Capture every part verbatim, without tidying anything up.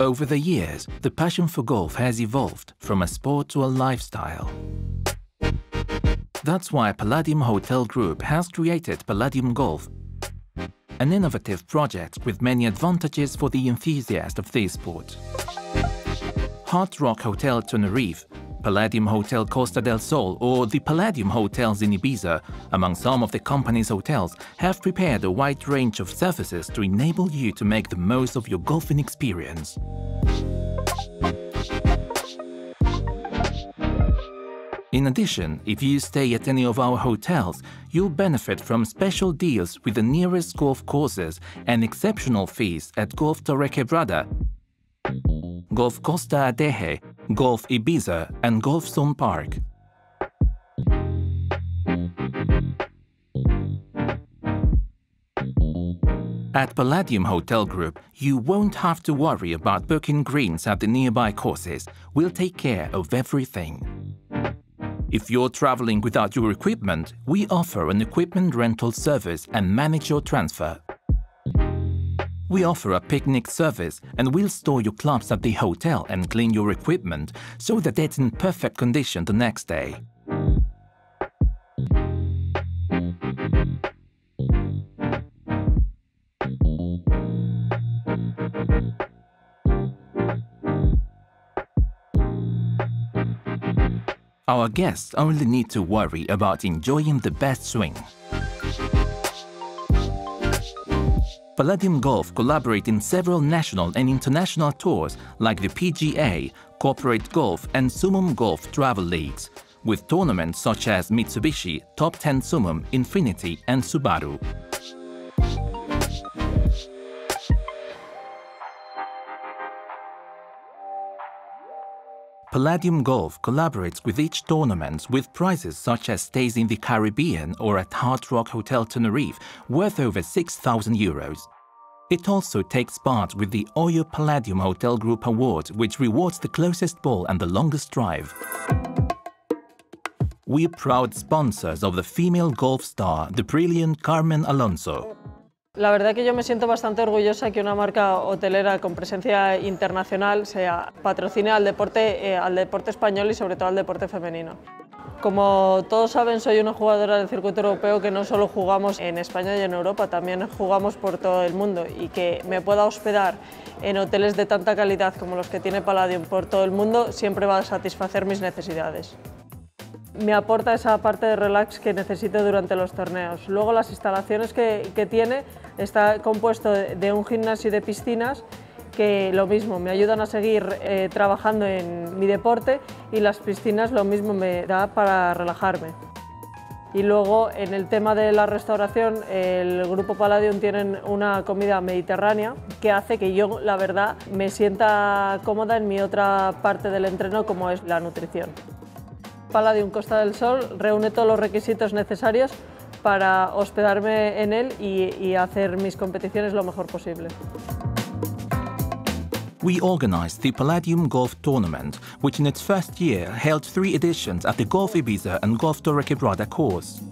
Over the years, the passion for golf has evolved from a sport to a lifestyle. That's why Palladium Hotel Group has created Palladium Golf, an innovative project with many advantages for the enthusiast of this sport. Hard Rock Hotel Tenerife, Palladium Hotel Costa del Sol or the Palladium Hotels in Ibiza, among some of the company's hotels, have prepared a wide range of services to enable you to make the most of your golfing experience. In addition, if you stay at any of our hotels, you'll benefit from special deals with the nearest golf courses and exceptional fees at Golf Torrequebrada, Golf Costa Adeje, Golf Ibiza and Golf Son Parc. At Palladium Hotel Group, you won't have to worry about booking greens at the nearby courses. We'll take care of everything. If you're traveling without your equipment, we offer an equipment rental service and manage your transfer. We offer a picnic service and we'll store your clubs at the hotel and clean your equipment so that it's in perfect condition the next day. Our guests only need to worry about enjoying the best swing. Palladium Golf collaborate in several national and international tours like the P G A, Corporate Golf and Sumum Golf Travel Leagues, with tournaments such as Mitsubishi, Top ten Sumum, Infinity and Subaru. Palladium Golf collaborates with each tournament with prizes such as stays in the Caribbean or at Hard Rock Hotel Tenerife worth over six thousand euros. It also takes part with the Oyo Palladium Hotel Group Award, which rewards the closest ball and the longest drive. We're proud sponsors of the female golf star, the brilliant Carmen Alonso. La verdad que yo me siento bastante orgullosa que una marca hotelera con presencia internacional sea patrocine al deporte, eh, al deporte español y sobre todo al deporte femenino. Como todos saben, soy una jugadora del circuito europeo que no solo jugamos en España y en Europa, también jugamos por todo el mundo y que me pueda hospedar en hoteles de tanta calidad como los que tiene Palladium por todo el mundo siempre va a satisfacer mis necesidades. Me aporta esa parte de relax que necesito durante los torneos. Luego las instalaciones que, que tiene está compuesto de un gimnasio y de piscinas que lo mismo me ayudan a seguir eh, trabajando en mi deporte y las piscinas lo mismo me da para relajarme. Y luego en el tema de la restauración, el Grupo Palladium tienen una comida mediterránea que hace que yo, la verdad, me sienta cómoda en mi otra parte del entreno como es la nutrición. Palladium Costa del Sol reúne todos los requisitos necesarios para hospedarme en él y, y hacer mis competiciones lo mejor posible. We organized the Palladium Golf Tournament, which in its first year held three editions at the Golf Ibiza and Golf Torrequebrada course.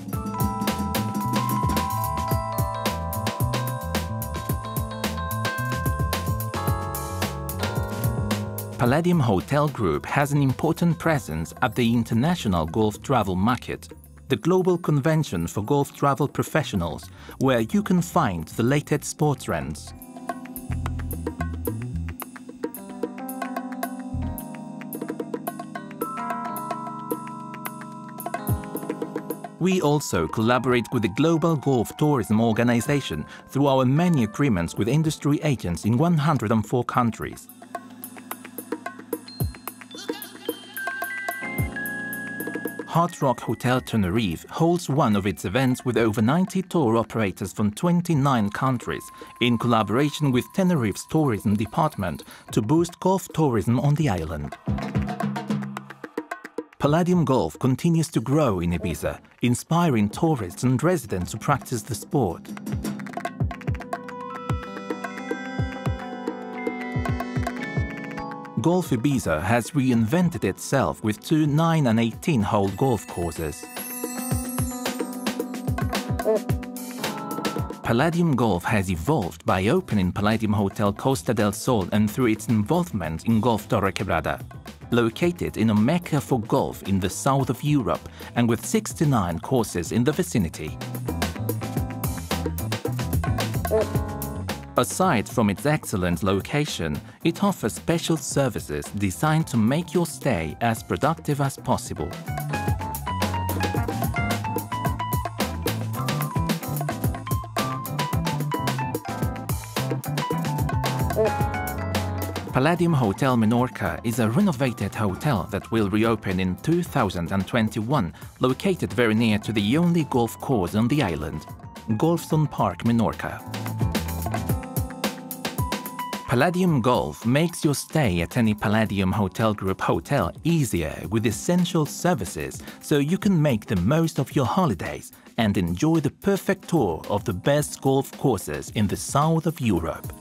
Palladium Hotel Group has an important presence at the International Golf Travel Market, the global convention for golf travel professionals, where you can find the latest sport trends. We also collaborate with the Global Golf Tourism Organization through our many agreements with industry agents in one hundred four countries. Hard Rock Hotel Tenerife holds one of its events with over ninety tour operators from twenty-nine countries in collaboration with Tenerife's tourism department to boost golf tourism on the island. Palladium Golf continues to grow in Ibiza, inspiring tourists and residents to practice the sport. Golf Ibiza has reinvented itself with two nine and eighteen hole golf courses. Palladium Golf has evolved by opening Palladium Hotel Costa del Sol and through its involvement in Golf Torrequebrada. Located in a mecca for golf in the south of Europe and with sixty-nine courses in the vicinity. Aside from its excellent location, it offers special services designed to make your stay as productive as possible. Palladium Hotel Menorca is a renovated hotel that will reopen in two thousand twenty-one, located very near to the only golf course on the island, Golf Son Parc, Menorca. Palladium Golf makes your stay at any Palladium Hotel Group hotel easier with essential services so you can make the most of your holidays and enjoy the perfect tour of the best golf courses in the south of Europe.